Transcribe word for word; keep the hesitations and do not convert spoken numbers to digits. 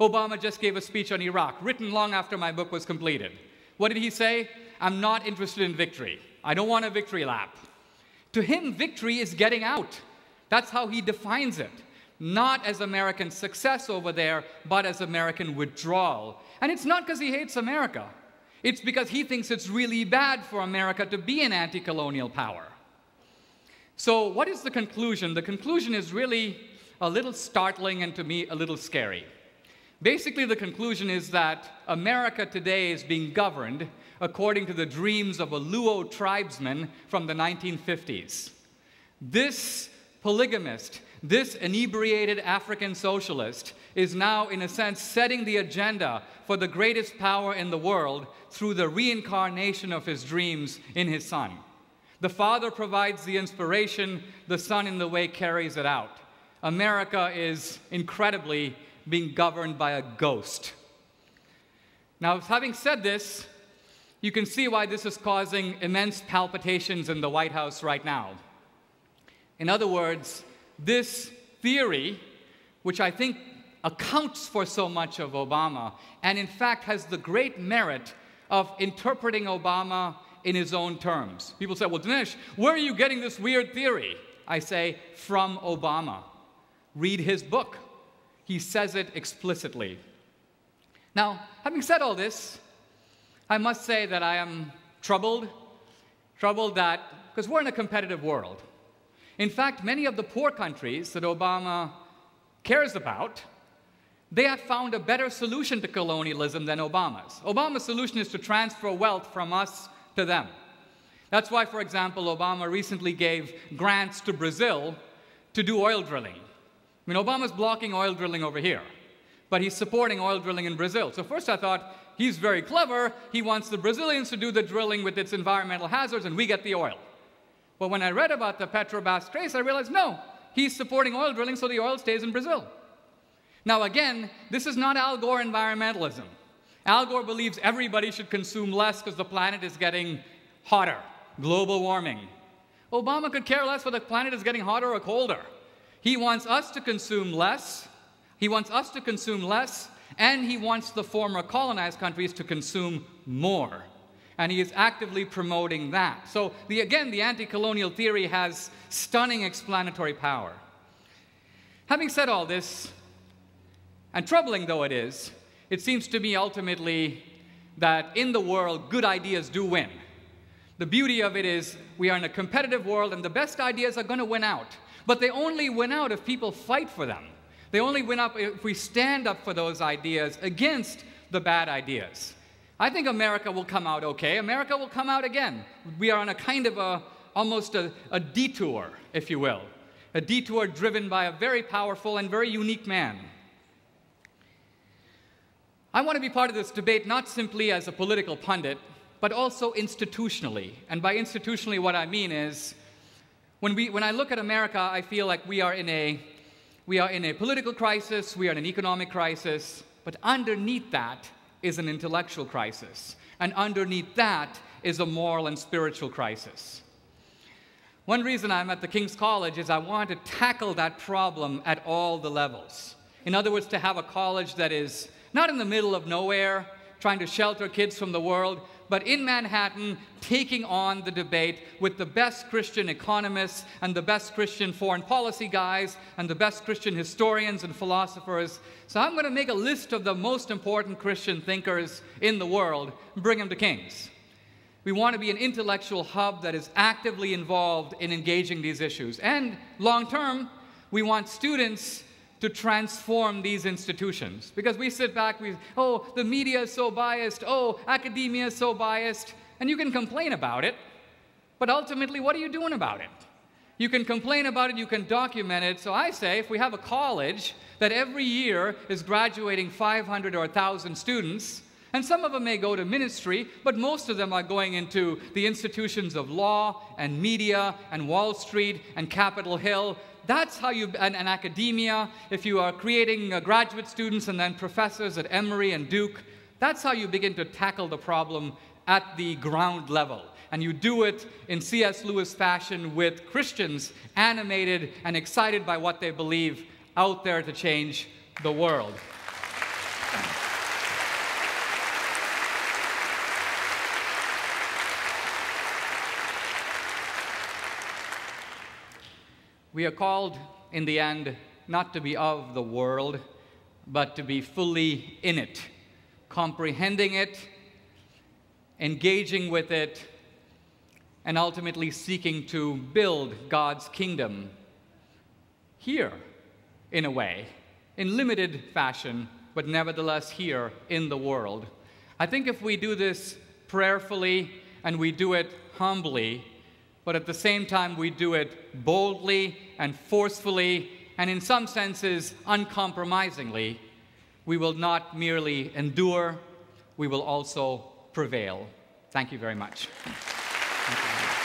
Obama just gave a speech on Iraq, written long after my book was completed. What did he say? I'm not interested in victory. I don't want a victory lap. To him, victory is getting out. That's how he defines it. Not as American success over there, but as American withdrawal. And it's not because he hates America. It's because he thinks it's really bad for America to be an anti-colonial power. So what is the conclusion? The conclusion is really a little startling and, to me, a little scary. Basically, the conclusion is that America today is being governed according to the dreams of a Luo tribesman from the nineteen fifties. This polygamist, this inebriated African socialist is now, in a sense, setting the agenda for the greatest power in the world through the reincarnation of his dreams in his son. The father provides the inspiration, the son in the way carries it out. America is incredibly being governed by a ghost. Now, having said this, you can see why this is causing immense palpitations in the White House right now. In other words, this theory, which I think accounts for so much of Obama, and in fact has the great merit of interpreting Obama in his own terms. People say, well, Dinesh, where are you getting this weird theory? I say, from Obama. Read his book. He says it explicitly. Now, having said all this, I must say that I am troubled, troubled that, because we're in a competitive world. In fact, many of the poor countries that Obama cares about, they have found a better solution to colonialism than Obama's. Obama's solution is to transfer wealth from us to them. That's why, for example, Obama recently gave grants to Brazil to do oil drilling. I mean, Obama's blocking oil drilling over here, but he's supporting oil drilling in Brazil. So first I thought, he's very clever. He wants the Brazilians to do the drilling with its environmental hazards, and we get the oil. But when I read about the Petrobras trace, I realized, no, he's supporting oil drilling, so the oil stays in Brazil. Now, again, this is not Al Gore environmentalism. Al Gore believes everybody should consume less because the planet is getting hotter, global warming. Obama could care less whether the planet is getting hotter or colder. He wants us to consume less. He wants us to consume less, and he wants the former colonized countries to consume more. And he is actively promoting that. So the, again, the anti-colonial theory has stunning explanatory power. Having said all this, and troubling though it is, it seems to me ultimately that in the world, good ideas do win. The beauty of it is we are in a competitive world, and the best ideas are going to win out. But they only win out if people fight for them. They only win up if we stand up for those ideas against the bad ideas. I think America will come out okay. America will come out again. We are on a kind of a, almost a, a detour, if you will, a detour driven by a very powerful and very unique man. I want to be part of this debate not simply as a political pundit, but also institutionally. And by institutionally, what I mean is, when, we, when I look at America, I feel like we are in a, we are in a political crisis, we are in an economic crisis, but underneath that is an intellectual crisis, and underneath that is a moral and spiritual crisis. One reason I'm at the King's College is I want to tackle that problem at all the levels. In other words, to have a college that is not in the middle of nowhere, trying to shelter kids from the world, but in Manhattan, taking on the debate with the best Christian economists and the best Christian foreign policy guys and the best Christian historians and philosophers. So I'm going to make a list of the most important Christian thinkers in the world and bring them to King's. We want to be an intellectual hub that is actively involved in engaging these issues. And long term, we want students to transform these institutions. Because we sit back, we, oh, the media is so biased, oh, academia is so biased, and you can complain about it, but ultimately, what are you doing about it? You can complain about it, you can document it, so I say, if we have a college that every year is graduating five hundred or one thousand students, and some of them may go to ministry, but most of them are going into the institutions of law, and media, and Wall Street, and Capitol Hill. That's how you, and, and academia, if you are creating uh, graduate students and then professors at Emory and Duke, that's how you begin to tackle the problem at the ground level. And you do it in C S Lewis fashion with Christians animated and excited by what they believe out there to change the world. We are called, in the end, not to be of the world, but to be fully in it, comprehending it, engaging with it, and ultimately seeking to build God's kingdom here, in a way, in limited fashion, but nevertheless here in the world. I think if we do this prayerfully and we do it humbly, but at the same time we do it boldly and forcefully, and in some senses uncompromisingly, we will not merely endure, we will also prevail. Thank you very much. Thank you.